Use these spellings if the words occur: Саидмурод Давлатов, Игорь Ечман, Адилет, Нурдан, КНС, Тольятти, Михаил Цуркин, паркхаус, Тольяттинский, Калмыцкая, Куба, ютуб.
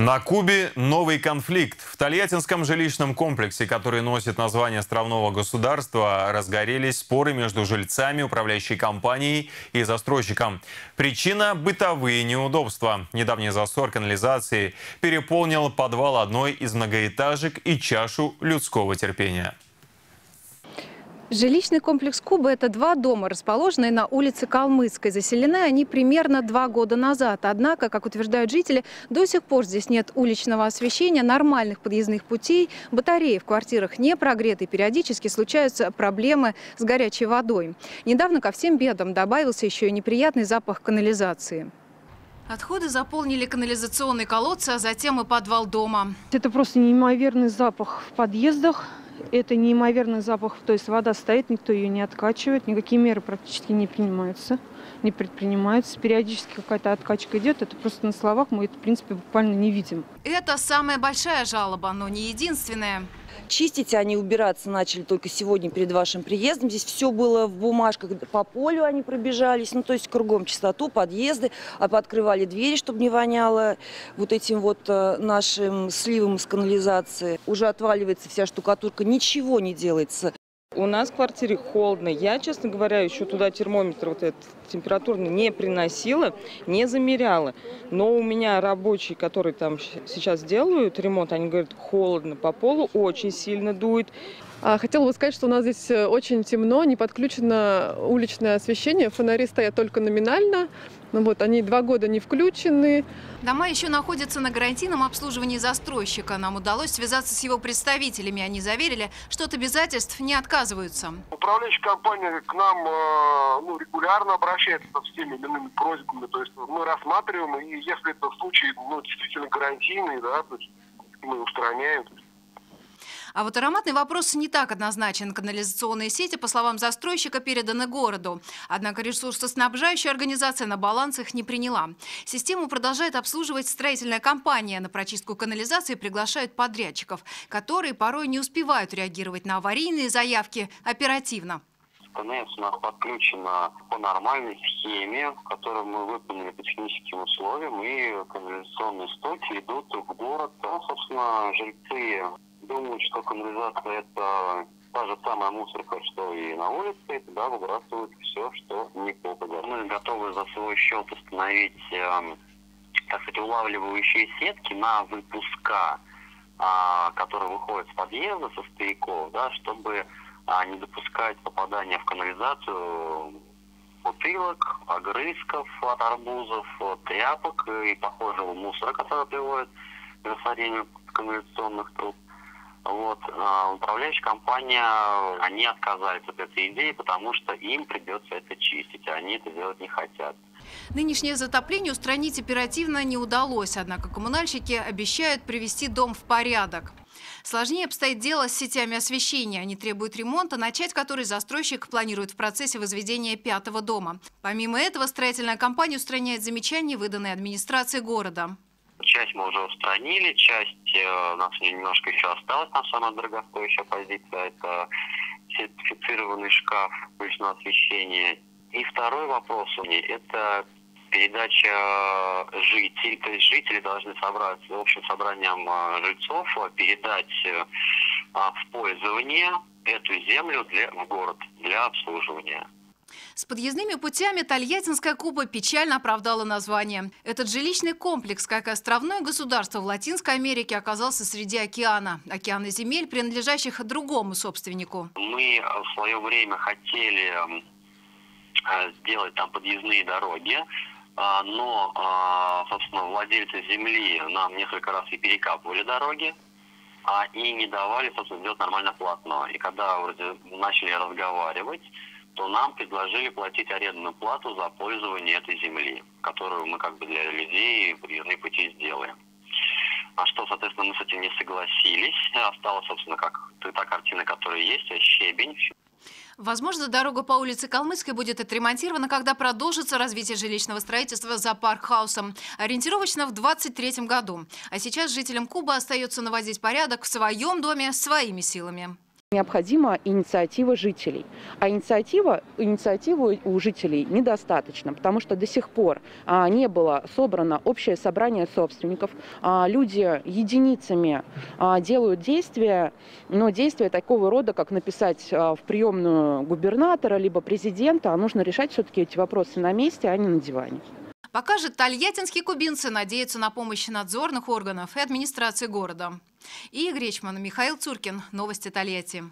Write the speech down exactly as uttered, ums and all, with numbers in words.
На Кубе новый конфликт. В Тольяттинском жилищном комплексе, который носит название островного государства, разгорелись споры между жильцами, управляющей компанией и застройщиком. Причина – бытовые неудобства. Недавний засор канализации переполнил подвал одной из многоэтажек и чашу людского терпения. Жилищный комплекс Куба – это два дома, расположенные на улице Калмыцкой. Заселены они примерно два года назад. Однако, как утверждают жители, до сих пор здесь нет уличного освещения, нормальных подъездных путей, батареи в квартирах не прогреты. Периодически случаются проблемы с горячей водой. Недавно ко всем бедам добавился еще и неприятный запах канализации. Отходы заполнили канализационные колодцы, а затем и подвал дома. Это просто неимоверный запах в подъездах. Это неимоверный запах, то есть вода стоит, никто ее не откачивает, никакие меры практически не принимаются, не предпринимаются. Периодически какая-то откачка идет, это просто на словах мы это, в принципе, буквально не видим. Это самая большая жалоба, но не единственная. Чистить они, убираться начали только сегодня перед вашим приездом. Здесь все было в бумажках, по полю они пробежались, ну то есть кругом чистоту, подъезды, а пооткрывали двери, чтобы не воняло вот этим вот нашим сливом из канализации. Уже отваливается вся штукатурка, ничего не делается. У нас в квартире холодно. Я, честно говоря, еще туда термометр вот этот температурный не приносила, не замеряла. Но у меня рабочие, которые там сейчас делают ремонт, они говорят, холодно по полу, очень сильно дует. Хотела бы сказать, что у нас здесь очень темно, не подключено уличное освещение, фонари стоят только номинально, ну вот, они два года не включены. Дома еще находятся на гарантийном обслуживании застройщика. Нам удалось связаться с его представителями, они заверили, что от обязательств не отказываются. Управляющая компания к нам ну, регулярно обращается с теми или иными просьбами, то есть мы рассматриваем, и если это случай ну, действительно гарантийный, да, то есть мы устраняем. А вот ароматный вопрос не так однозначен. Канализационные сети, по словам застройщика, переданы городу. Однако ресурсоснабжающая организация на баланс их не приняла. Систему продолжает обслуживать строительная компания. На прочистку канализации приглашают подрядчиков, которые порой не успевают реагировать на аварийные заявки оперативно. КНС у нас подключена по нормальной схеме, которую мы выполнили по техническим условиям, и канализационные стоки идут в город. Там, собственно, жильцы думают, что канализация – это та же самая мусорка, что и на улице, и туда выбрасывают все, что не попадает. Мы готовы за свой счет установить, э, так сказать, улавливающие сетки на выпуска, э, которые выходят с подъезда, со стояков, да, чтобы э, не допускать попадания в канализацию бутылок, огрызков от арбузов, тряпок и похожего мусора, который приводит к засорению канализационных труб. Вот, управляющая компания, они отказались от этой идеи, потому что им придется это чистить, а они это делать не хотят. Нынешнее затопление устранить оперативно не удалось, однако коммунальщики обещают привести дом в порядок. Сложнее обстоит дело с сетями освещения. Они требуют ремонта, начать который застройщик планирует в процессе возведения пятого дома. Помимо этого, строительная компания устраняет замечания, выданные администрацией города. Часть мы уже устранили, часть у нас немножко еще осталось, на самая дорогостоящая позиция, это сертифицированный шкаф, уличное освещение. И второй вопрос у меня, это передача жителей, то есть жители должны собраться в общем собранием жильцов, передать в пользование эту землю для, в город для обслуживания. С подъездными путями Тольяттинская Куба печально оправдала название. Этот жилищный комплекс, как и островное государство в Латинской Америке, оказался среди океана. Океаны земель, принадлежащих другому собственнику. Мы в свое время хотели сделать там подъездные дороги, но, собственно, владельцы земли нам несколько раз и перекапывали дороги. И не давали, собственно, сделать нормально платно. И когда вроде начали разговаривать, то нам предложили платить арендную плату за пользование этой земли, которую мы как бы для людей подъездные пути сделаем. А что, соответственно, мы с этим не согласились. Осталась, собственно, как та картина, которая есть, щебень. Возможно, дорога по улице Калмыцкой будет отремонтирована, когда продолжится развитие жилищного строительства за паркхаусом. Ориентировочно в две тысячи двадцать третьем году. А сейчас жителям Кубы остается наводить порядок в своем доме своими силами. Необходима инициатива жителей, а инициатива, инициативу у жителей недостаточно, потому что до сих пор а, не было собрано общее собрание собственников, а, люди единицами а, делают действия, но действия такого рода, как написать а, в приемную губернатора либо президента, а нужно решать все-таки эти вопросы на месте, а не на диване. Пока же тольяттинские кубинцы надеются на помощь надзорных органов и администрации города. Игорь Ечман, Михаил Цуркин. Новости Тольятти.